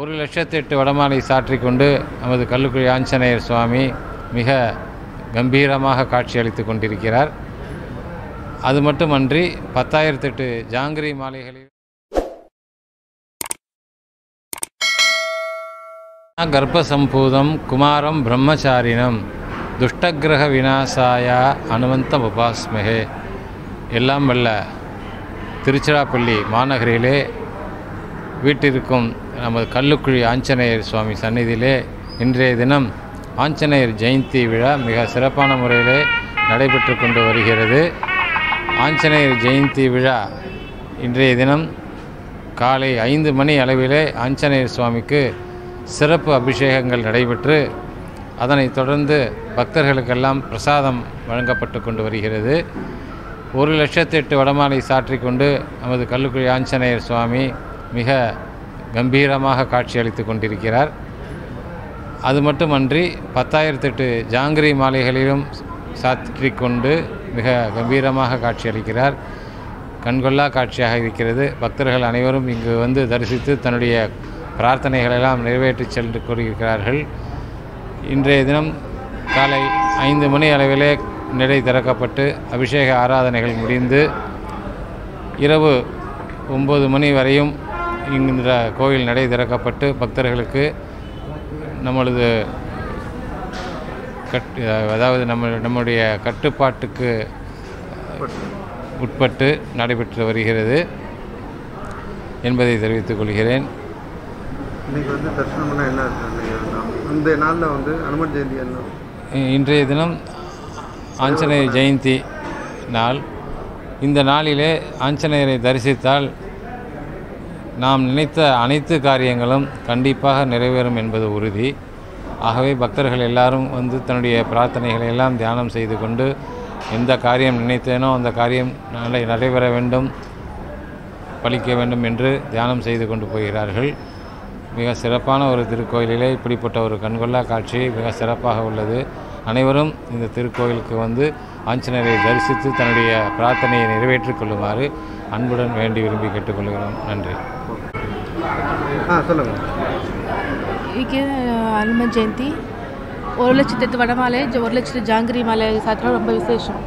ஒரு லட்சத்தெட்டு வடமாலை சாற்றிக் கொண்டு நமது கல்லுக்குழி ஆஞ்சநேயர் சுவாமி மிக கம்பீரமாக காட்சியளித்துக் கொண்டிருக்கிறார். அது மட்டுமன்றி 10,008 ஜாங்கிரி மாலைகளில் கர்ப்பசம்பூதம் குமாரம் பிரம்மச்சாரினம் துஷ்டகிரக விநாசாயா அனுமந்தம் உபாஸ்மகே. எல்லாம் வல்ல திருச்சிராப்பள்ளி மாநகரிலே வீட்டிற்கும் நமது கல்லுக்குழி ஆஞ்சநேயர் சுவாமி சந்நிதியிலே இன்றைய தினம் ஆஞ்சநேயர் ஜெயந்தி விழா மிக சிறப்பான முறையிலே நடைபெற்று கொண்டு வருகிறது. ஆஞ்சநேயர் ஜெயந்தி விழா இன்றைய தினம் காலை 5 மணி அளவிலே ஆஞ்சநேயர் சுவாமிக்கு சிறப்பு அபிஷேகங்கள் நடைபெற்று அதனைத் தொடர்ந்து பக்தர்களுக்கெல்லாம் பிரசாதம் வழங்கப்பட்டு கொண்டு வருகிறது. 1,08,000 வடமாலை சாற்றிக் கொண்டு நமது கல்லுக்குழி ஆஞ்சநேயர் சுவாமி மிக கம்பீரமாக காட்சியளித்துக் கொண்டிருக்கிறார். அது மட்டுமன்றி 10,008 ஜாங்கிரி மாலைகளிலும் சாற்றிக் கொண்டு மிக கம்பீரமாக காட்சியளிக்கிறார். கண்கொள்ளா காட்சியாக இருக்கிறது. பக்தர்கள் அனைவரும் இங்கு வந்து தரிசித்து தன்னுடைய பிரார்த்தனைகளெல்லாம் நிறைவேற்றி சென்று கூறுகிறார்கள். இன்றைய தினம் காலை 5 மணி அளவிலே நடை திறக்கப்பட்டு அபிஷேக ஆராதனைகள் முடிந்து இரவு 9 மணி வரையும் இந்த கோயில் நடை திறக்கப்பட்டு பக்தர்களுக்கு நம்மளது அதாவது நம்முடைய கட்டுப்பாட்டுக்கு உட்பட்டு நடைபெற்று வருகிறது என்பதை தெரிவித்துக் கொள்கிறேன். இன்றைக்கு வந்து தரிசனம்னா என்ன இந்த நாளில் வந்து ஹனுமன் ஜெயந்தி இன்றைய தினம் ஆஞ்சநேயர் ஜெயந்தி நாள். இந்த நாளிலே ஆஞ்சநேயரை தரிசித்தால் நாம் நினைத்த அனைத்து காரியங்களும் கண்டிப்பாக நிறைவேறும் என்பது உறுதி. ஆகவே பக்தர்கள் எல்லாரும் வந்து தன்னுடைய பிரார்த்தனைகளை எல்லாம் தியானம் செய்து கொண்டு எந்த காரியம் நினைத்தேனோ அந்த காரியம் நிறைவேற வேண்டும் பலிக்க வேண்டும் என்று தியானம் செய்து கொண்டு போகிறார்கள். மிக சிறப்பான ஒரு திருக்கோயிலிலே இப்படிப்பட்ட ஒரு கண்கொள்ளா காட்சி மிக சிறப்பாக உள்ளது. அனைவரும் இந்த திருக்கோயிலுக்கு வந்து ஆஞ்சநேயரை தரிசித்து தன்னுடைய பிரார்த்தனையை நிறைவேற்றிக் கொள்ளுமாறு அன்புடன் விரும்பி கேட்டுக்கொள்கிறோம். நன்றி. இன்னைக்கு ஹனுமன் ஜெயந்தி. 1,00,008 வடமாலை 1,00,000 ஜாங்கிரி மாலை சாத்திரம் ரொம்ப விசேஷம்.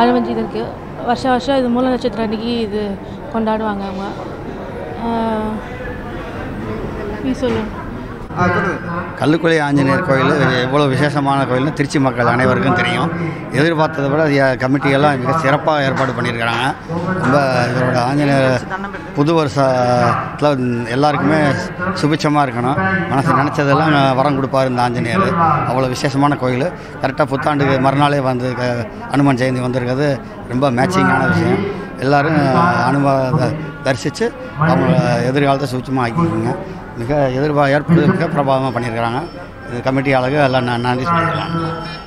ஹனுமன் ஜெயந்திக்கு வருஷம் வருஷம் இது மூல நட்சத்திரம் அன்றைக்கி இது கொண்டாடுவாங்க. அவங்க சொல்லுங்க. கல்லுக்குழி ஆஞ்சநேயர் கோயில் எவ்வளோ விசேஷமான கோயில்னு திருச்சி மக்கள் அனைவருக்கும் தெரியும். எதிர்பார்த்ததை விட கமிட்டியெல்லாம் மிக சிறப்பாக ஏற்பாடு பண்ணியிருக்கிறாங்க. ரொம்ப இதோட ஆஞ்சநேயர் புது வருஷத்தில் எல்லாருக்குமே சுபிட்சமாக இருக்கணும். மனசு நினச்சதெல்லாம் வரம் கொடுப்பார் இந்த ஆஞ்சநேயர். அவ்வளோ விசேஷமான கோயில். கரெக்டாக புத்தாண்டுக்கு மறுநாளே வந்து ஹனுமன் ஜெயந்தி வந்திருக்கிறது. ரொம்ப மேட்சிங்கான விஷயம். எல்லோரும் அனுபவத்தை தரிசித்து அவங்க எதிர்காலத்தை சுபிட்சமாக ஆக்கிக்குங்க. மிக ஏற்பாடு மிக பிரபாவமாக பண்ணியிருக்கிறாங்க. இது கமிட்டி ஆளுக்கு எல்லாம் நன்றி சொல்லியிருக்கிறாங்க.